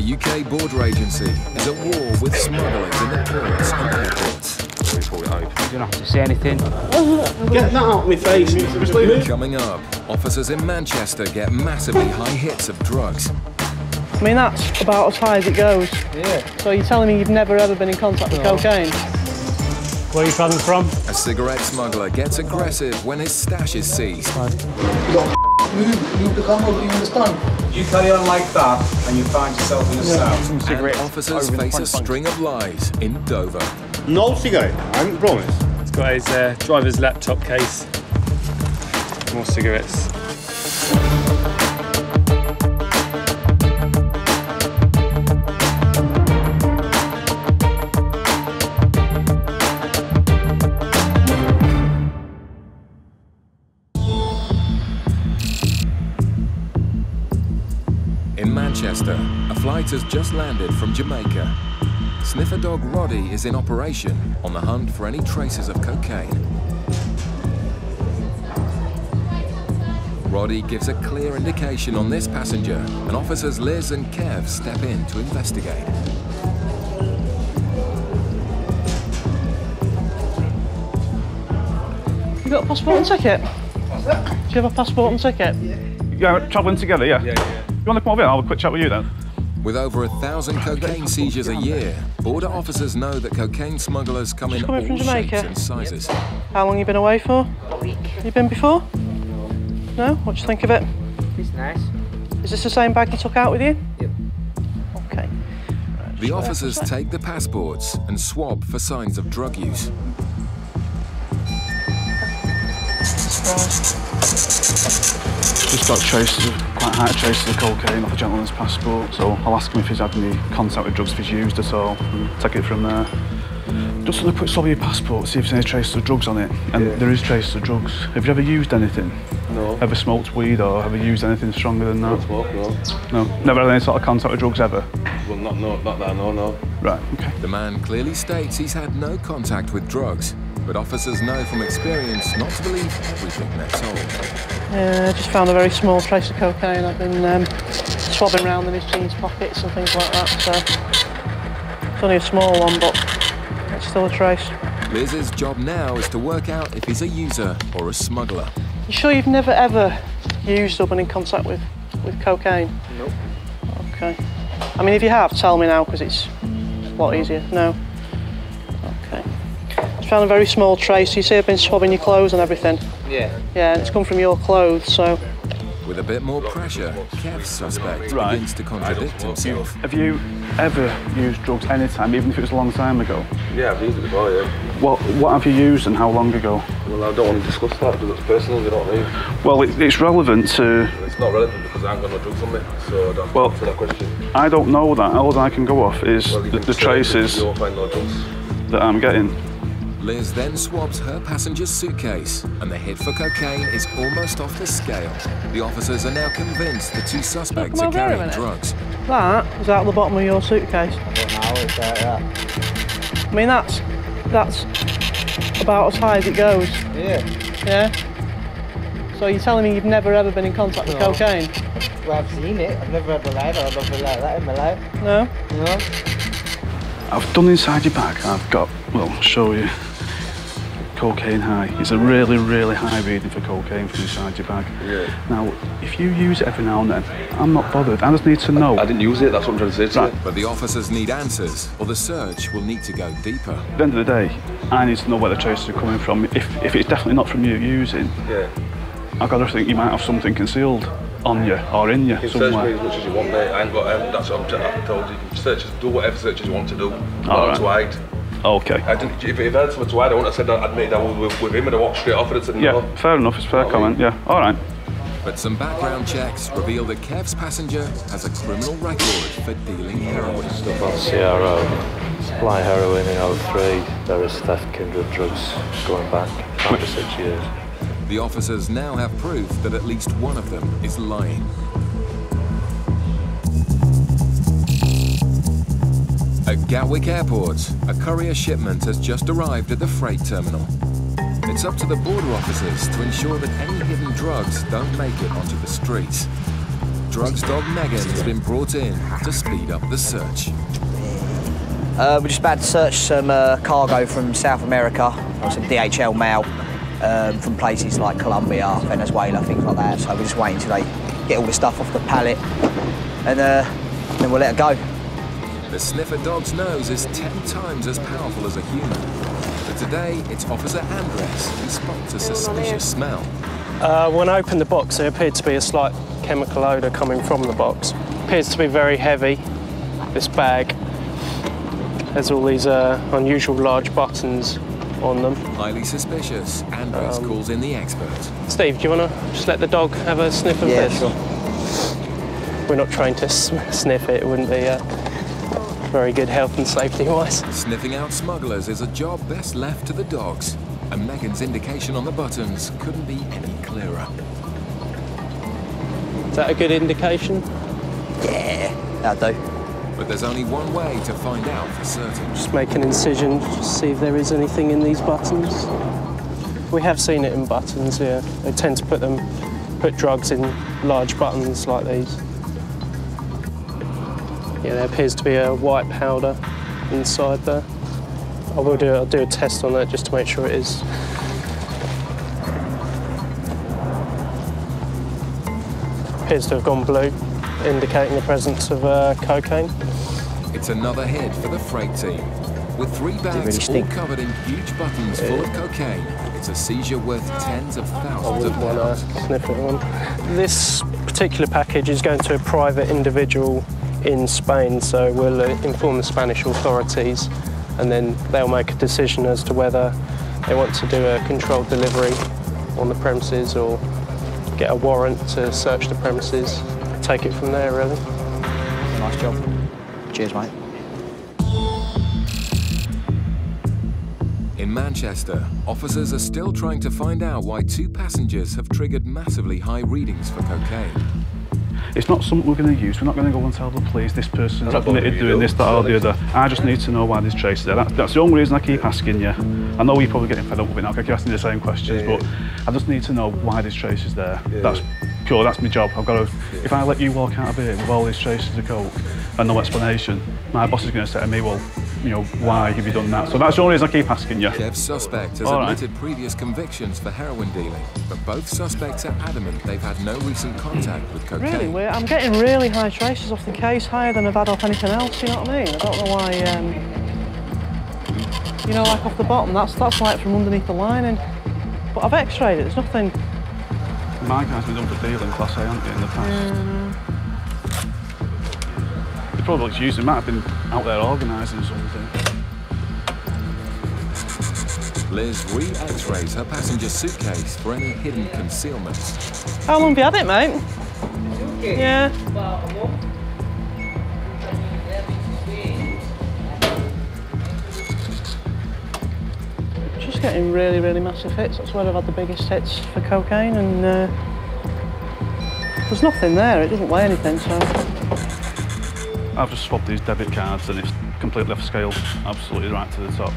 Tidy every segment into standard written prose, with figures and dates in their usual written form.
the UK border agency is at war with smugglers in the ports and airports. You don't have to say anything. Get that out of my face. Coming up, officers in Manchester get massively high hits of drugs. I mean, that's about as high as it goes. Yeah. So you're telling me you've never ever been in contact with cocaine? Where are you travelling from? A cigarette smuggler gets aggressive when his stash is seized. You become over, you understand? You carry on like that and you find yourself in the south. And officers face a string of lies in Dover. No cigarette, I promise. He's got his driver's laptop case. More cigarettes. In Manchester, a flight has just landed from Jamaica. Sniffer dog Roddy is in operation on the hunt for any traces of cocaine. Roddy gives a clear indication on this passenger, and officers Liz and Kev step in to investigate. You got a passport and ticket? What's that? Do you have a passport and ticket? Yeah, we're travelling together, yeah. You want to come over here? I'll have a quick chat with you then. With over 1,000 cocaine seizures a year, border officers know that cocaine smugglers come in all shapes and sizes. How long have you been away for? A week. Have you been before? No? What do you think of it? It's nice. Is this the same bag you took out with you? Yep. OK. Right, the officers take the passports and swab for signs of drug use. Just got quite high traces of cocaine off a gentleman's passport, so I'll ask him if he's had any contact with drugs, if he's used at all, and take it from there. Just on a quick swab of your passport, see if there's any traces of drugs on it, and there is traces of drugs. Have you ever used anything? No. Ever smoked weed or ever used anything stronger than that? No. Never had any sort of contact with drugs ever? Well, not that I know, no. Right, OK. The man clearly states he's had no contact with drugs, but officers know from experience not to believe everything they're told. Yeah, I just found a very small trace of cocaine. I've been swabbing around in his jeans pockets and things like that, so it's only a small one, but it's still a trace. Liz's job now is to work out if he's a user or a smuggler. You sure you've never ever used or been in contact with cocaine? Nope. Okay. I mean, if you have, tell me now, because it's a lot easier. No. Found a very small trace. You see, I've been swabbing your clothes and everything. Yeah. Yeah, and it's come from your clothes, so. With a bit more pressure, Kev's suspect begins to contradict himself. Have you ever used drugs any time, even if it was a long time ago? Yeah, I've used it before, yeah. Well, what have you used and how long ago? Well, I don't want to discuss that because it's personal, you know what I mean? Well, it's relevant to... It's not relevant because I ain't got no drugs on me, so I don't answer that question. I don't know that. All I can go off is the traces that I'm getting. Liz then swabs her passenger's suitcase, and the hit for cocaine is almost off the scale. The officers are now convinced the two suspects are carrying drugs. That is out the bottom of your suitcase. I mean, that's about as high as it goes. Yeah. Yeah? So you're telling me you've never ever been in contact with cocaine? Well, I've seen it. I've never had a life or nothing like that in my life. No? No. I've done inside your bag. I've got, well, I'll show you. Cocaine high. It's a really, really high reading for cocaine from inside your bag. Yeah. Now, if you use it every now and then, I'm not bothered. I just need to know. I didn't use it, that's what I'm trying to say to you. But the officers need answers, or the search will need to go deeper. At the end of the day, I need to know where the traces are coming from. If it's definitely not from you using, I've got to think you might have something concealed on you or in you somewhere. You can search me as much as you want, mate. I ain't got, that's what I've told you. You can search, do whatever searches you want to do. All right. Okay. I didn't, if I had someone to hide, I wouldn't have said that. I'd made that with him and I walked straight off and I'd said no. Yeah, fair enough, it's fair comment, yeah. All right. But some background checks reveal that Kev's passenger has a criminal record for dealing heroin. Stuff on CRO, supply heroin in 03, there is theft, kindred drugs going back 5 to 6 years. The officers now have proof that at least one of them is lying. At Gatwick Airport, a courier shipment has just arrived at the freight terminal. It's up to the border officers to ensure that any hidden drugs don't make it onto the streets. drugs dog Megan has been brought in to speed up the search. We're just about to search some cargo from South America, some DHL mail from places like Colombia, Venezuela, things like that. So we're just waiting till they get all the stuff off the pallet and then we'll let it go. The sniffer dog's nose is 10 times as powerful as a human. But today, it's Officer Andres who spots a suspicious smell. When I opened the box, there appeared to be a slight chemical odour coming from the box. It appears to be very heavy, this bag. There's all these unusual large buttons on them. Highly suspicious. Andres calls in the expert. Steve, do you want to just let the dog have a sniff of this? Yeah, sure. We're not trained to sniff it. It wouldn't be... very good health and safety-wise. Sniffing out smugglers is a job best left to the dogs, and Megan's indication on the buttons couldn't be any clearer. Is that a good indication? Yeah, that'll do. But there's only one way to find out for certain. Just make an incision, just see if there is anything in these buttons. We have seen it in buttons, yeah. They tend to put drugs in large buttons like these. Yeah, there appears to be a white powder inside there. I'll do a test on that just to make sure it is. Appears to have gone blue, indicating the presence of cocaine. It's another hit for the freight team. With 3 bags all covered in huge buttons full of cocaine, it's a seizure worth tens of thousands of pounds. Sniff it on. This particular package is going to a private individual in Spain, so we'll inform the Spanish authorities and then they'll make a decision as to whether they want to do a controlled delivery on the premises or get a warrant to search the premises. Take it from there, really. Nice job. Cheers, mate. In Manchester, officers are still trying to find out why 2 passengers have triggered massively high readings for cocaine. It's not something we're going to use. We're not going to go and tell the police this person's admitted doing this, that or the other. I just need to know why there's traces there. That's the only reason I keep asking you. I know you're probably getting fed up with it now, I keep asking the same questions, but I just need to know why there's traces there. That's pure, that's my job. I've got to, if I let you walk out of here with all these traces of coke and no explanation, my boss is going to say to me, well, you know, why have you done that? So that's the only reason I keep asking you. Dev's suspect has admitted previous convictions for heroin dealing, but both suspects are adamant they've had no recent contact with cocaine. Really weird. I'm getting really high traces off the case, higher than I've had off anything else, you know what I mean? I don't know why, you know, like off the bottom, that's like from underneath the lining. But I've x-rayed it, there's nothing... My guy's been done for dealing class A, haven't you, in the past? It probably looks used, it might have been out there organising something. Liz re-x-rays her passenger suitcase for any hidden concealments. How long have you had it, mate? Yeah. Just getting really, really massive hits. That's where I've had the biggest hits for cocaine, and there's nothing there. It doesn't weigh anything, so... I've just swapped these debit cards and it's completely off scale, absolutely right to the top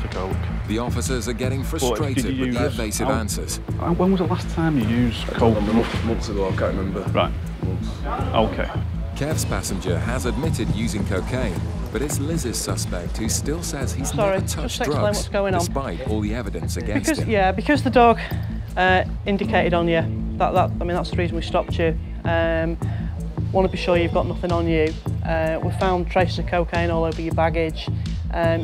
for coke. The officers are getting frustrated with their evasive answers. When was the last time you used coke? Months ago, I can't remember. Right. Okay. Kev's passenger has admitted using cocaine, but it's Liz's suspect who still says he's never touched drugs despite all the evidence against him. Yeah, because the dog indicated on you. I mean, that's the reason we stopped you. Want to be sure you've got nothing on you. We found traces of cocaine all over your baggage.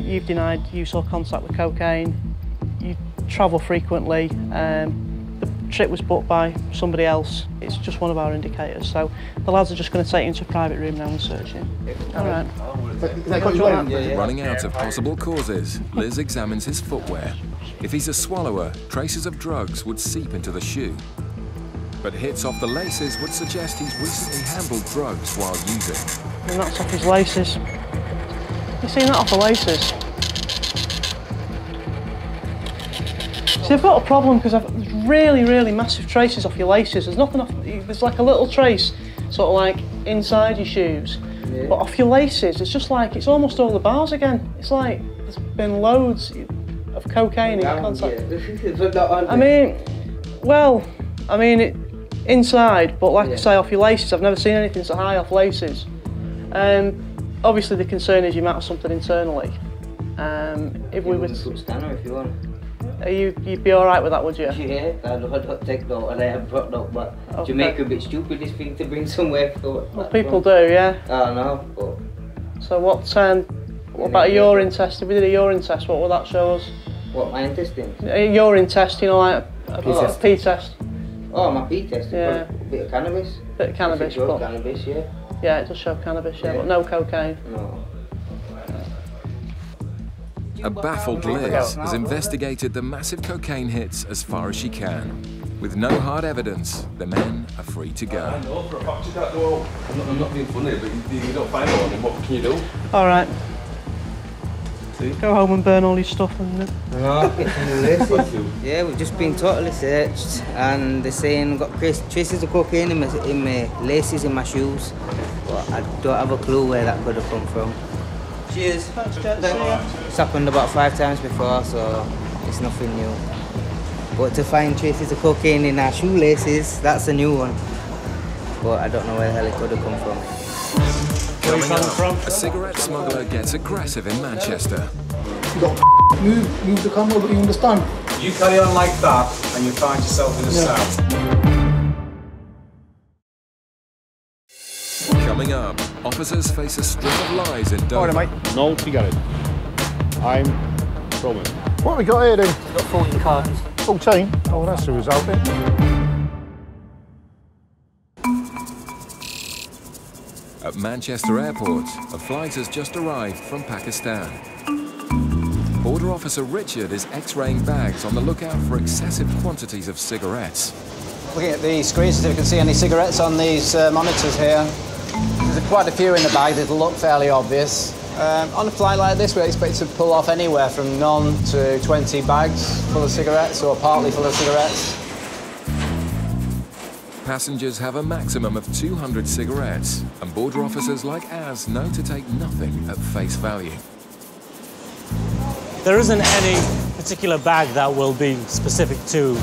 You've denied use or contact with cocaine. You travel frequently. The trip was booked by somebody else. It's just one of our indicators. So the lads are just going to take you into a private room now and search you. All right. Running out of possible causes, Liz examines his footwear. If he's a swallower, traces of drugs would seep into the shoe. But hits off the laces would suggest he's recently handled drugs while using. And that's off his laces. You seen that off the laces? See, I've got a problem because there's really, really massive traces off your laces. There's nothing off. There's like a little trace, sort of like inside your shoes, but off your laces, it's just like it's almost all the bars again. It's like there's been loads of cocaine in your contact. I mean, well. I mean, inside, but like I say, off your laces. I've never seen anything so high off laces. Obviously the concern is you might have something internally. If we would spanner if you want. You'd be alright with that, would you? Yeah, I don't take that, and I have brought up, but okay. Jamaica a bit stupidest thing to bring somewhere for. Well, people do, yeah. I know, but... So what about a urine test? If we did a urine test, what would that show us? What, my intestines? A urine test, you know, like a pee test. Oh, my pee test? Yeah. A bit of cannabis? A bit of cannabis, but... cannabis, yeah. Yeah, it does show cannabis, yeah, but no cocaine. No. A baffled Liz has investigated the massive cocaine hits as far as she can. With no hard evidence, the men are free to go. I know for a fact you can't go out. I'm not being funny, but you don't find one, then what can you do? All right. Go home and burn all your stuff and... Yeah, we've just been totally searched, and they're saying I've got traces of cocaine in my laces, in my shoes. But I don't have a clue where that could have come from. Cheers. Thanks, it's happened about 5 times before, so it's nothing new. But to find traces of cocaine in our shoelaces, that's a new one. But I don't know where the hell it could have come from. A cigarette smuggler gets aggressive in Manchester. You got move the camera, but you understand? You carry on like that, and you find yourself in the south. Coming up, officers face a string of lies in Dover. All right, mate. No cigarette. I'm Roman. What have we got here, then? We've got 14 cartons. 14? Oh, that's the result, then. At Manchester Airport, a flight has just arrived from Pakistan. Border officer Richard is x-raying bags on the lookout for excessive quantities of cigarettes. Looking at the screens to see if we can see any cigarettes on these monitors here. There's quite a few in the bag that'll look fairly obvious. On a flight like this, we expect to pull off anywhere from none to 20 bags full of cigarettes or partly full of cigarettes. Passengers have a maximum of 200 cigarettes, and border officers like Az know to take nothing at face value. There isn't any particular bag that will be specific to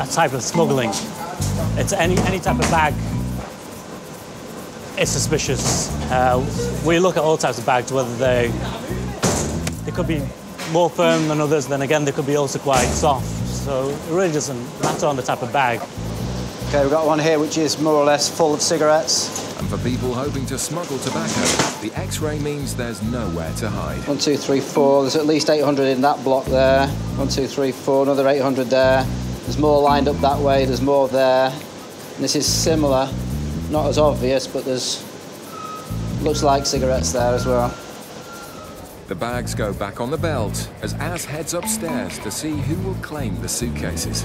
a type of smuggling. It's any type of bag. It's suspicious. We look at all types of bags, whether they could be more firm than others, then again, they could be also quite soft. So it really doesn't matter on the type of bag. OK, we've got one here which is more or less full of cigarettes. And for people hoping to smuggle tobacco, the X-ray means there's nowhere to hide. 1, 2, 3, 4. There's at least 800 in that block there. 1, 2, 3, 4. Another 800 there. There's more lined up that way. There's more there. And this is similar. Not as obvious, but there's... looks like cigarettes there as well. The bags go back on the belt as Az heads upstairs to see who will claim the suitcases.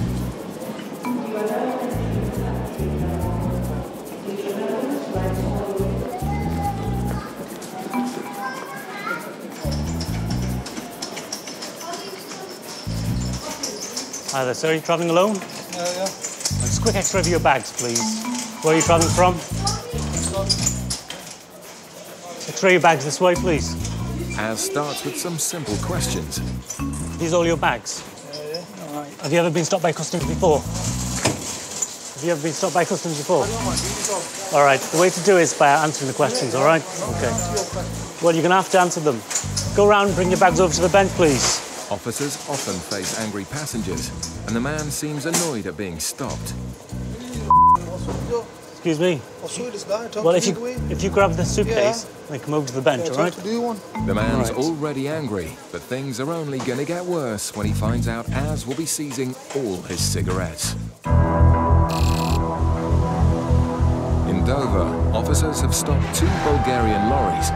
Hi there, sir. Are you travelling alone? Yeah. Just a quick X-ray of your bags, please. Where are you travelling from? X-ray your bags this way, please. Az starts with some simple questions. These are all your bags? Yeah. All right. Have you ever been stopped by customs before? All right, the way to do is by answering the questions, all right? OK. Well, you're going to have to answer them. Go round and bring your bags over to the bench, please. Officers often face angry passengers, and the man seems annoyed at being stopped. Excuse me. Well, if you grab the suitcase, then come over to the bench, all right? The man's already angry, but things are only going to get worse when he finds out Az will be seizing all his cigarettes. In Dover, officers have stopped 2 Bulgarian lorries.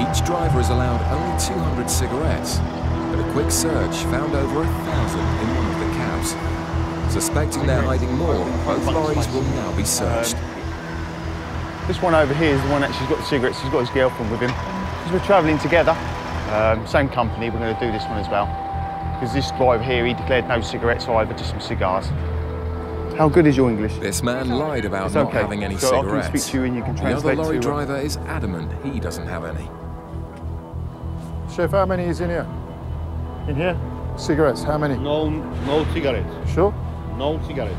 Each driver is allowed only 200 cigarettes, but a quick search found over 1,000 in one of the cabs. Suspecting they're hiding more, both lorries will now be searched. This one over here is the one that actually's got the cigarettes. He's got his girlfriend with him. Because we're travelling together, same company, we're going to do this one as well. Because this guy over here, he declared no cigarettes either, just some cigars. How good is your English? This man lied about not having any cigarettes. I can speak to you and you can translate. The other lorry driver is adamant he doesn't have any. Chef, how many is in here? In here? Cigarettes, how many? No cigarettes. Sure? No cigarettes.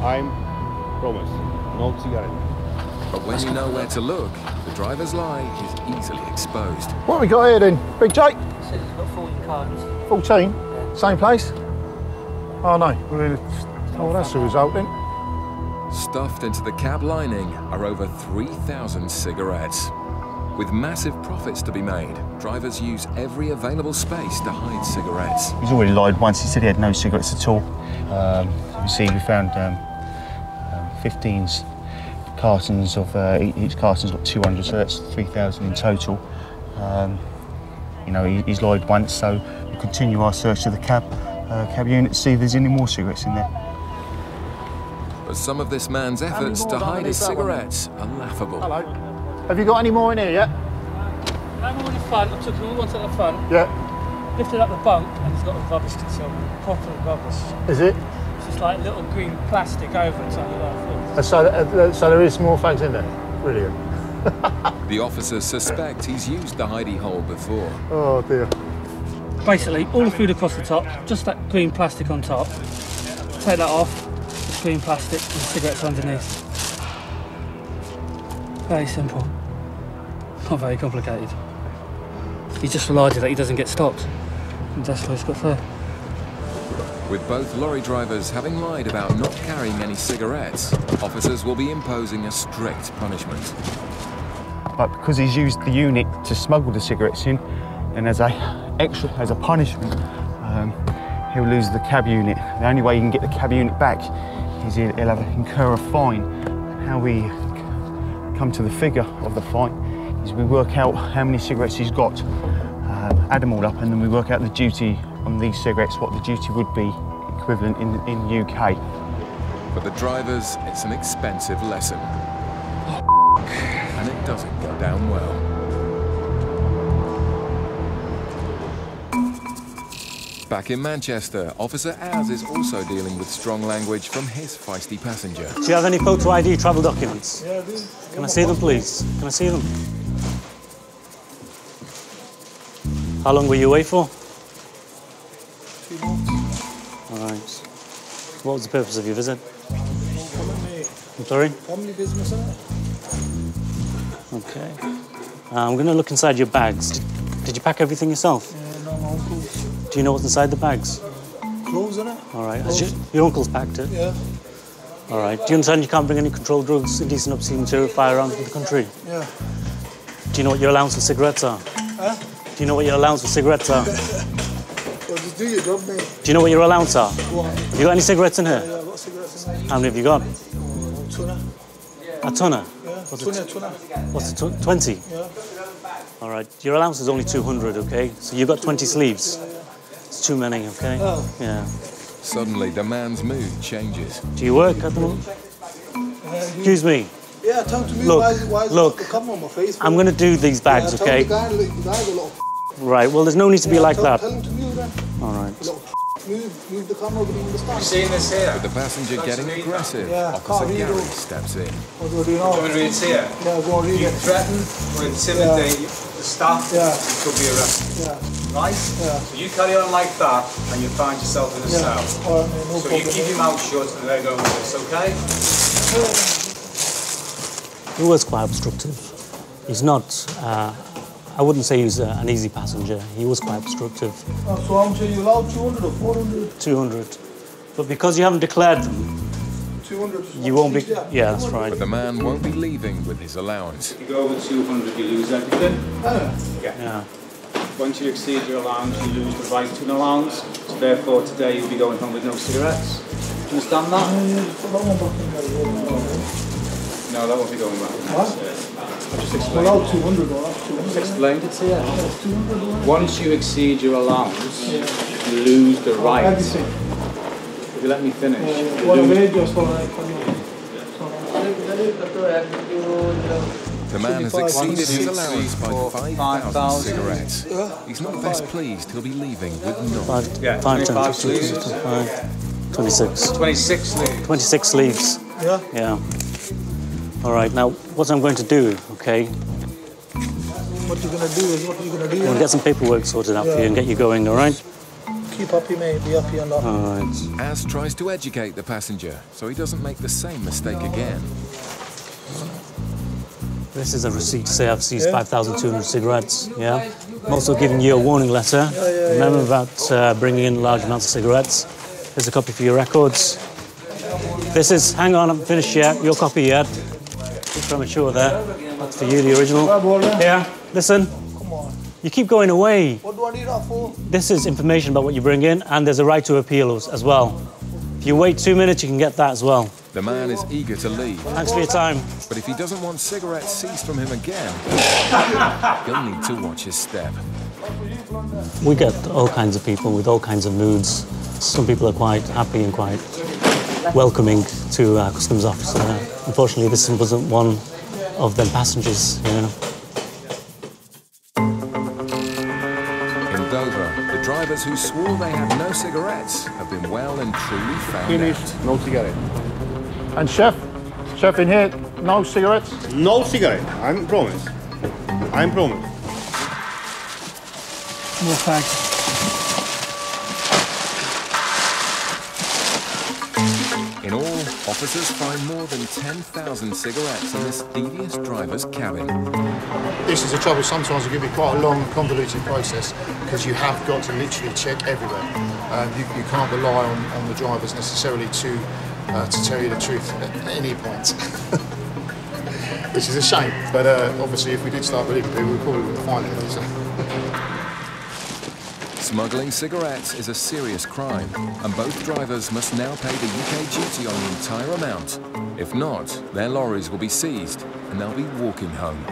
I'm Promise. No cigarette. But when you know where to look, the driver's lie is easily exposed. What have we got here then? Big Jake? So he's got 14 cards. 14? Yeah. Same place? Oh no. Oh, that's the result then. Stuffed into the cab lining are over 3,000 cigarettes. With massive profits to be made, drivers use every available space to hide cigarettes. He's already lied once. He said he had no cigarettes at all. You see, we found 15 cartons of each carton's got 200, so that's 3,000 in total. You know, he's lied once, so we'll continue our search of the cab unit to see if there's any more cigarettes in there. But some of this man's efforts to hide his cigarettes are laughable. Hello. Have you got any more in here yet? I have all the front. I took all the ones at the front. Yeah. Lifted up the bunk and it's got a rubbish container. Proper rubbish. Is it? It's just like little green plastic over and something like that. So there is more fags in there? Brilliant. The officers suspect he's used the hidey hole before. Oh dear. Basically, all the food across the top, just that green plastic on top. Take that off. Clean plastic and cigarettes underneath. Very simple. Not very complicated. He's just relied that he doesn't get stopped. And that's why he's got through. With both lorry drivers having lied about not carrying any cigarettes, officers will be imposing a strict punishment. But because he's used the unit to smuggle the cigarettes in, and as a punishment, he'll lose the cab unit. The only way you can get the cab unit back is he'll incur a fine. How we come to the figure of the fine is we work out how many cigarettes he's got, add them all up, and then we work out the duty on these cigarettes, what the duty would be equivalent in the UK. For the drivers, it's an expensive lesson. Oh, and it doesn't go down well. Back in Manchester, Officer Ours is also dealing with strong language from his feisty passenger. Do you have any photo ID travel documents? Yeah, I do. Can I see them, please? Can I see them? How long were you away for? 2 months. All right. What was the purpose of your visit? I'm sorry? Family business, isn't it? OK. I'm going to look inside your bags. Did you pack everything yourself? Yeah, no, my uncle's. Do you know what's inside the bags? Clothes, innit? All right. Has your uncle's packed it? Yeah. All right. Do you understand you can't bring any controlled drugs, indecent, obscene material, firearms into the country? Yeah. Do you know what your allowance for cigarettes are? Huh? Do you know what your allowance for cigarettes are? Well, just do your job, mate. Do you know what your allowance are? What? Have you got any cigarettes in here? Yeah, I've got cigarettes in here. How many have you got? A tonner. A tonner? Yeah. What's a tonner? 20? Yeah. All right. Your allowance is only 200, OK? So you've got 20 sleeves. Yeah. It's too many, okay? Oh. Yeah. Suddenly, the man's mood changes. Do you work at the moment? Excuse me. Yeah, time to me. Look, come on my face. I'm going to do these bags, yeah, okay? Right. Well, there's no need to be like that. Tell him to move, then. All right. Move the camera over the stand. You're seeing this here. With the passenger getting aggressive, Officer Gary steps in. What do you want to read here? Yeah, go on, read it. You threaten or intimidate the staff, you could be arrested. Yeah. Right? Yeah. So you carry on like that and you'll find yourself in a cell. Right, no so you keep your mouth shut and they're going with this, okay? He was quite obstructive. He's not, I wouldn't say he's an easy passenger. He was quite obstructive. Oh, so how much are you allowed? 200 or 400? 200. But because you haven't declared them, 200. You won't be, yeah, that's right. But the man won't be leaving with his allowance. If you go over 200, you lose everything. Yeah. Once you exceed your allowance, you lose the right to an allowance. So therefore, today you'll be going home with no cigarettes. Do you understand that? No, that won't be going back. What? I've just explained. Well, 200, or 200. I've just explained it to you. Yeah. Once you exceed your allowance, you lose the right. Everything. If you let me finish. The man has exceeded his allowance by 5,000 cigarettes. He's not best pleased. He'll be leaving with none. 5 sleeves. 26. 26 sleeves. 26 sleeves. Yeah. Yeah. All right. Now, what I'm going to do, okay? What you're going to do is what you're going to do. I'm going to get some paperwork sorted out for you and get you going. All right? you, puppy, mate. Be happy or not. All right. Az tries to educate the passenger so he doesn't make the same mistake again. This is a receipt to say I've seized 5,200 cigarettes. Yeah. I'm also giving you a warning letter. Remember about bringing in large amounts of cigarettes. Here's a copy for your records. This is, hang on, I haven't finished yet. Your copy yet. Too premature there. That's for you, the original. Yeah. Listen. You keep going away. What do I need that for? This is information about what you bring in, and there's a right to appeal as well. If you wait 2 minutes, you can get that as well. The man is eager to leave. Thanks for your time. But if he doesn't want cigarettes seized from him again, he'll need to watch his step. We get all kinds of people with all kinds of moods. Some people are quite happy and quite welcoming to our customs officer. Unfortunately, this wasn't one of them passengers, you know. Drivers who swore they had no cigarettes have been well and truly found out. No cigarette. And chef in here, no cigarettes? No cigarette, I'm promise. I'm promise. No thanks. In all, officers find more than 10,000 cigarettes in this devious driver's cabin. This is the trouble. Sometimes it can be quite a long, convoluted process because you have got to literally check everywhere. You can't rely on the drivers necessarily to tell you the truth at any point, which is a shame. But obviously, if we did start believing people, we probably wouldn't find it. So. Smuggling cigarettes is a serious crime, and both drivers must now pay the UK duty on the entire amount. If not, their lorries will be seized, and they'll be walking home.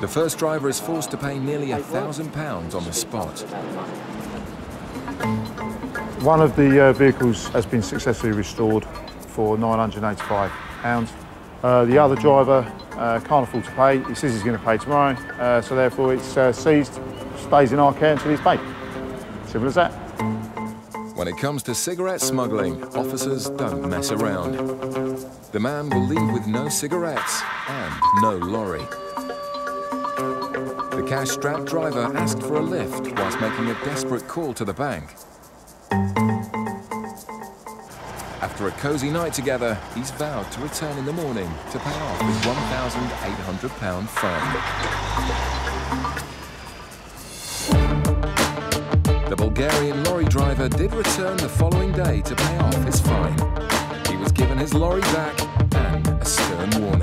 The first driver is forced to pay nearly £1,000 on the spot. One of the vehicles has been successfully restored for £985. The other driver can't afford to pay. He says he's going to pay tomorrow, so therefore it's seized, stays in our care until he's paid. Simple as that. When it comes to cigarette smuggling, officers don't mess around. The man will leave with no cigarettes and no lorry. The cash-strapped driver asked for a lift whilst making a desperate call to the bank. After a cosy night together, he's vowed to return in the morning to pay off his £1,800 fine. The Bulgarian lorry driver did return the following day to pay off his fine. He was given his lorry back and a stern warning.